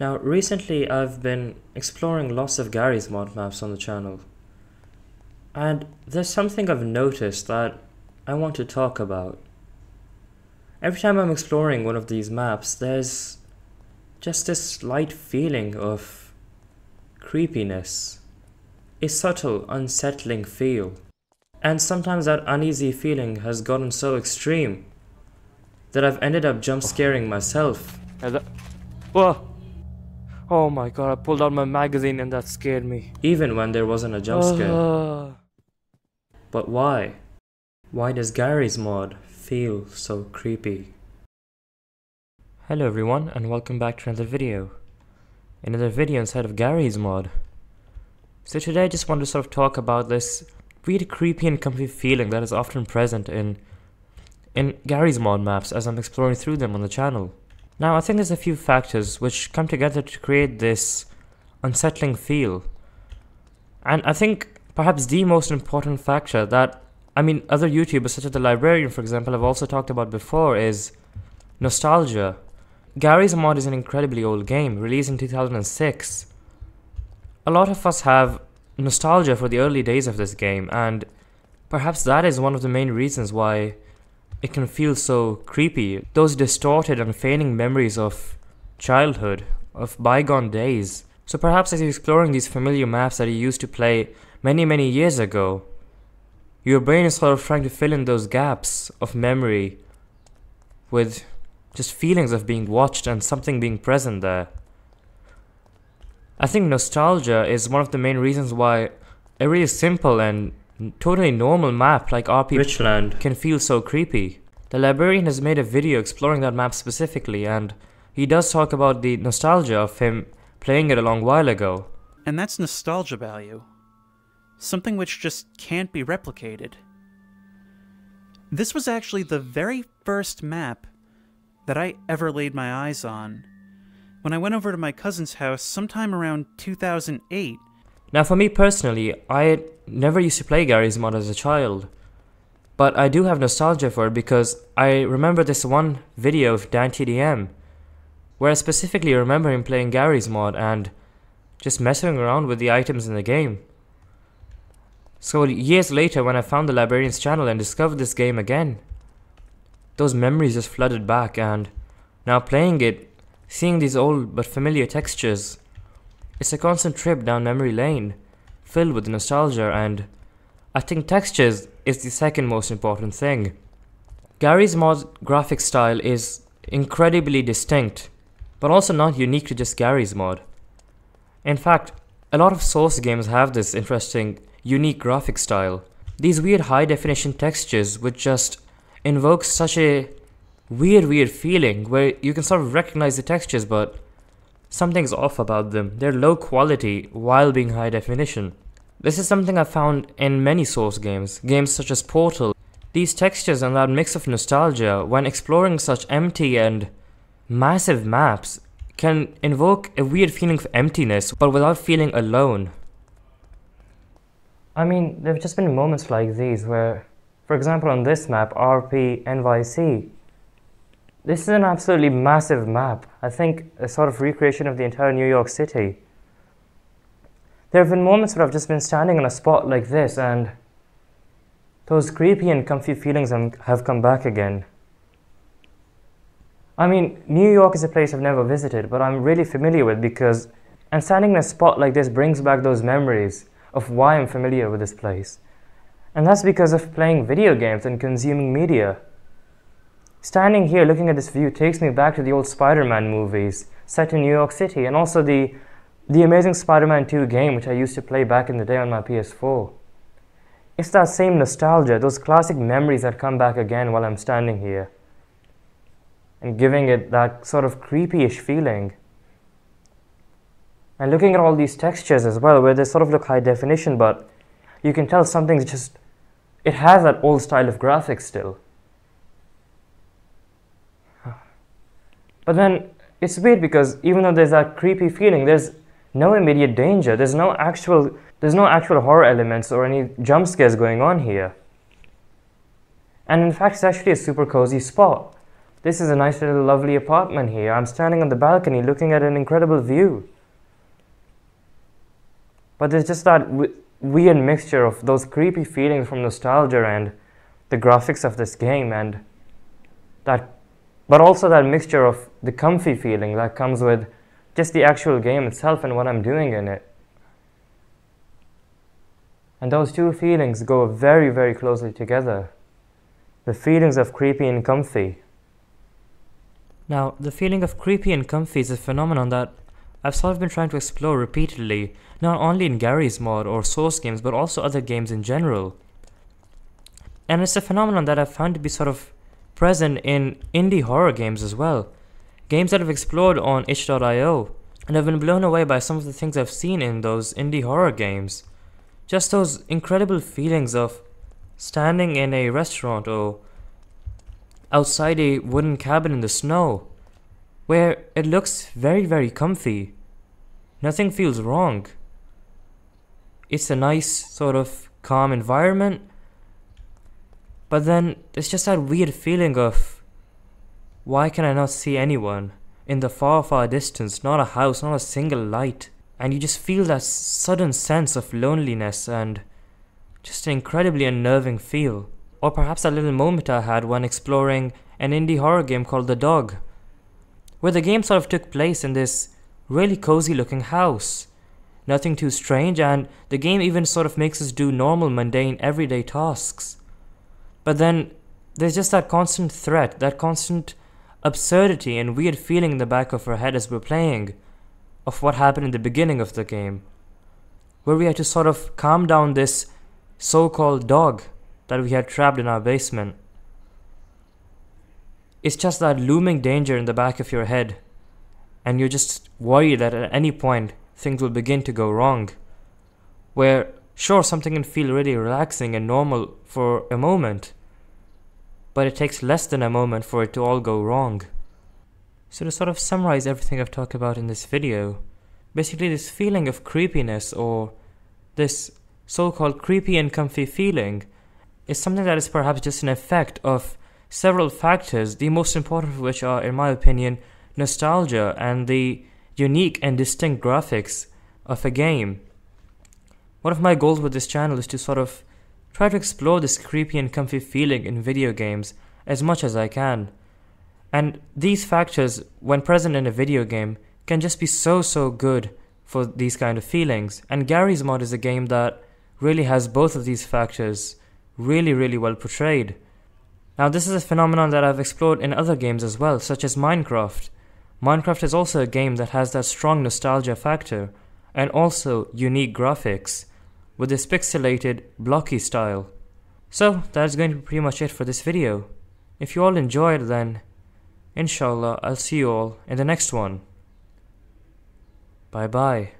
Now, recently I've been exploring lots of Garry's Mod maps on the channel, and there's something I've noticed that I want to talk about. Every time I'm exploring one of these maps, there's just this slight feeling of creepiness, a subtle, unsettling feel. And sometimes that uneasy feeling has gotten so extreme that I've ended up jump scaring myself. Whoa! Oh my god, I pulled out my magazine and that scared me. Even when there wasn't a jump scare. But why? Why does Garry's Mod feel so creepy? Hello everyone, and welcome back to another video. Another video inside of Garry's Mod. So today I just want to sort of talk about this weird, creepy and comfy feeling that is often present in Garry's Mod maps as I'm exploring through them on the channel. Now, I think there's a few factors which come together to create this unsettling feel. And I think perhaps the most important factor that, I mean, other YouTubers such as The Librarian, for example, have also talked about before is nostalgia. Garry's Mod is an incredibly old game, released in 2006. A lot of us have nostalgia for the early days of this game, and perhaps that is one of the main reasons why it can feel so creepy. Those distorted and fading memories of childhood, of bygone days. So perhaps as you're exploring these familiar maps that you used to play many years ago, your brain is sort of trying to fill in those gaps of memory with just feelings of being watched and something being present there. I think nostalgia is one of the main reasons why a really simple and totally normal map like RP Richland can feel so creepy. The Librarian has made a video exploring that map specifically, and he does talk about the nostalgia of him playing it a long while ago. And that's nostalgia value. Something which just can't be replicated. This was actually the very first map that I ever laid my eyes on, when I went over to my cousin's house sometime around 2008. Now, for me personally, I never used to play Garry's Mod as a child, but I do have nostalgia for it because I remember this one video of DanTDM, where I specifically remember him playing Garry's Mod and just messing around with the items in the game. So years later, when I found the Librarian's channel and discovered this game again, those memories just flooded back, and now playing it, seeing these old but familiar textures, it's a constant trip down memory lane, filled with nostalgia, and I think textures is the second most important thing. Garry's Mod's graphic style is incredibly distinct, but also not unique to just Garry's Mod. In fact, a lot of Source games have this interesting, unique graphic style. These weird high-definition textures which just invoke such a weird feeling where you can sort of recognize the textures, but something's off about them. They're low quality while being high definition. This is something I found in many Source games, games such as Portal. These textures and that mix of nostalgia, when exploring such empty and massive maps, can invoke a weird feeling of emptiness, but without feeling alone. I mean, there have just been moments like these where, for example on this map, RP NYC, this is an absolutely massive map. I think a sort of recreation of the entire New York City. There have been moments where I've just been standing in a spot like this and those creepy and comfy feelings have come back again. I mean, New York is a place I've never visited, but I'm really familiar with because and standing in a spot like this brings back those memories of why I'm familiar with this place. And that's because of playing video games and consuming media. Standing here looking at this view takes me back to the old Spider-Man movies set in New York City, and also the amazing Spider-Man 2 game which I used to play back in the day on my PS4. It's that same nostalgia, those classic memories that come back again while I'm standing here and giving it that sort of creepy-ish feeling. And looking at all these textures as well, where they sort of look high definition, but you can tell something's just, it has that old style of graphics still. But then, it's weird because even though there's that creepy feeling, there's no immediate danger, there's no actual horror elements or any jump scares going on here. And in fact, it's actually a super cozy spot. This is a nice little lovely apartment here. I'm standing on the balcony looking at an incredible view. But there's just that weird mixture of those creepy feelings from nostalgia and the graphics of this game, and that, but also that mixture of the comfy feeling that comes with just the actual game itself and what I'm doing in it. And those two feelings go very, very closely together. The feelings of creepy and comfy. Now, the feeling of creepy and comfy is a phenomenon that I've sort of been trying to explore repeatedly, not only in Garry's Mod or Source games, but also other games in general. And it's a phenomenon that I've found to be sort of present in indie horror games as well. Games that I've explored on itch.io, and I've been blown away by some of the things I've seen in those indie horror games. Just those incredible feelings of standing in a restaurant or outside a wooden cabin in the snow, where it looks very, very comfy. Nothing feels wrong. It's a nice sort of calm environment, but then there's just that weird feeling of, why can I not see anyone in the far, far distance? Not a house, not a single light. And you just feel that sudden sense of loneliness and just an incredibly unnerving feel. Or perhaps that little moment I had when exploring an indie horror game called The Dog, where the game sort of took place in this really cozy looking house. Nothing too strange, and the game even sort of makes us do normal, mundane, everyday tasks. But then there's just that constant threat, that constant absurdity and weird feeling in the back of our head as we're playing, of what happened in the beginning of the game, where we had to sort of calm down this so-called dog that we had trapped in our basement. It's just that looming danger in the back of your head, and you're just worried that at any point things will begin to go wrong. Where, sure, something can feel really relaxing and normal for a moment, but it takes less than a moment for it to all go wrong. So to sort of summarize everything I've talked about in this video, basically this feeling of creepiness, or this so-called creepy and comfy feeling, is something that is perhaps just an effect of several factors, the most important of which are, in my opinion, nostalgia and the unique and distinct graphics of a game. One of my goals with this channel is to sort of try to explore this creepy and comfy feeling in video games as much as I can. And these factors, when present in a video game, can just be so, so good for these kind of feelings. And Garry's Mod is a game that really has both of these factors really, really well portrayed. Now, this is a phenomenon that I've explored in other games as well, such as Minecraft. Minecraft is also a game that has that strong nostalgia factor, and also unique graphics, with this pixelated, blocky style. So, that's going to be pretty much it for this video. If you all enjoyed, then inshallah, I'll see you all in the next one. Bye bye.